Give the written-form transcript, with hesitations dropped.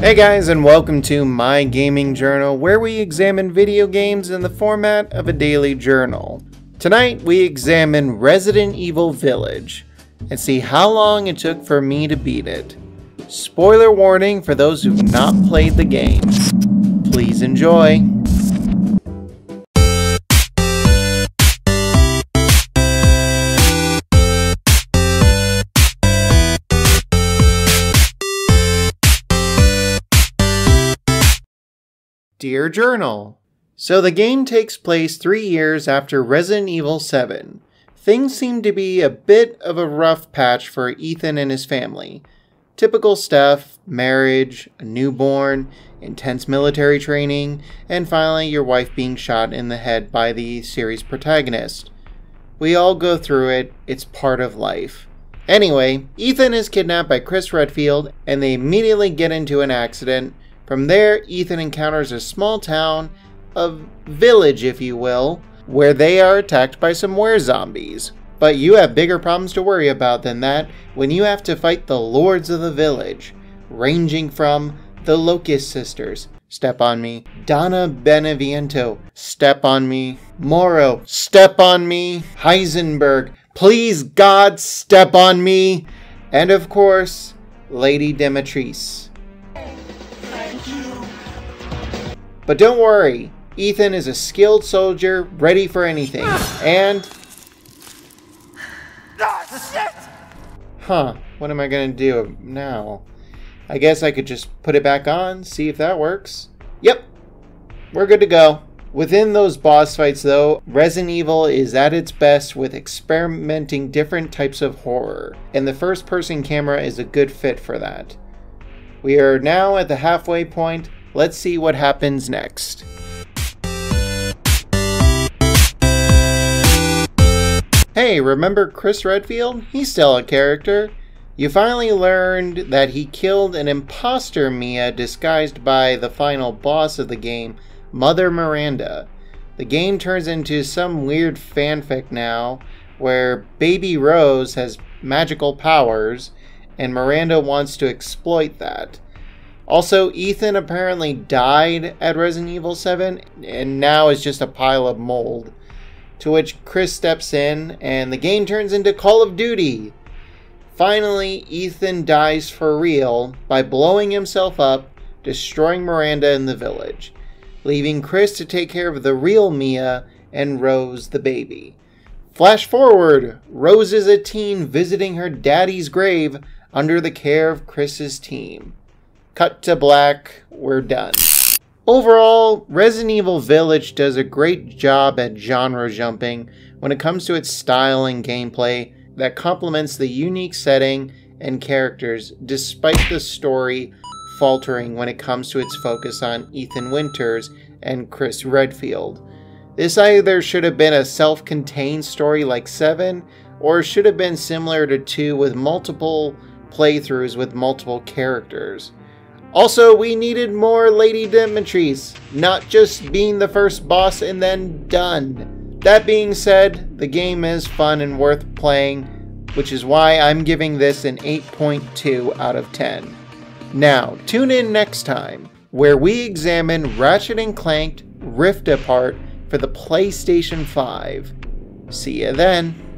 Hey guys, and welcome to My Gaming Journal, where we examine video games in the format of a daily journal. Tonight we examine Resident Evil Village and see how long it took for me to beat it. Spoiler warning for those who've not played the game. Please enjoy. Dear Journal. So the game takes place 3 years after Resident Evil 7. Things seem to be a bit of a rough patch for Ethan and his family. Typical stuff: marriage, a newborn, intense military training, and finally your wife being shot in the head by the series protagonist. We all go through it, it's part of life. Anyway, Ethan is kidnapped by Chris Redfield and they immediately get into an accident. From there, Ethan encounters a small town, a village if you will, where they are attacked by some werezombies. But you have bigger problems to worry about than that when you have to fight the lords of the village, ranging from the Locust Sisters, step on me, Donna Beneviento, step on me, Moro, step on me, Heisenberg, please God step on me, and of course, Lady Dimitrescu. But don't worry, Ethan is a skilled soldier, ready for anything, and... Oh, shit! Huh, what am I gonna do now? I guess I could just put it back on, see if that works. Yep, we're good to go. Within those boss fights though, Resident Evil is at its best with experimenting different types of horror, and the first-person camera is a good fit for that. We are now at the halfway point. Let's see what happens next. Hey, remember Chris Redfield? He's still a character. You finally learned that he killed an imposter Mia disguised by the final boss of the game, Mother Miranda. The game turns into some weird fanfic now, where Baby Rose has magical powers, and Miranda wants to exploit that. Also, Ethan apparently died at Resident Evil 7 and now is just a pile of mold, to which Chris steps in and the game turns into Call of Duty. Finally, Ethan dies for real by blowing himself up, destroying Miranda in the village, leaving Chris to take care of the real Mia and Rose the baby. Flash forward, Rose is a teen visiting her daddy's grave under the care of Chris's team. Cut to black, we're done. Overall, Resident Evil Village does a great job at genre jumping when it comes to its style and gameplay that complements the unique setting and characters despite the story faltering when it comes to its focus on Ethan Winters and Chris Redfield. This either should have been a self-contained story like 7, or should have been similar to 2 with multiple playthroughs with multiple characters. Also, we needed more Lady Dimitrescu, not just being the first boss and then done. That being said, the game is fun and worth playing, which is why I'm giving this an 8.2 out of 10. Now, tune in next time, where we examine Ratchet and Clank: Rift Apart for the PlayStation 5. See ya then.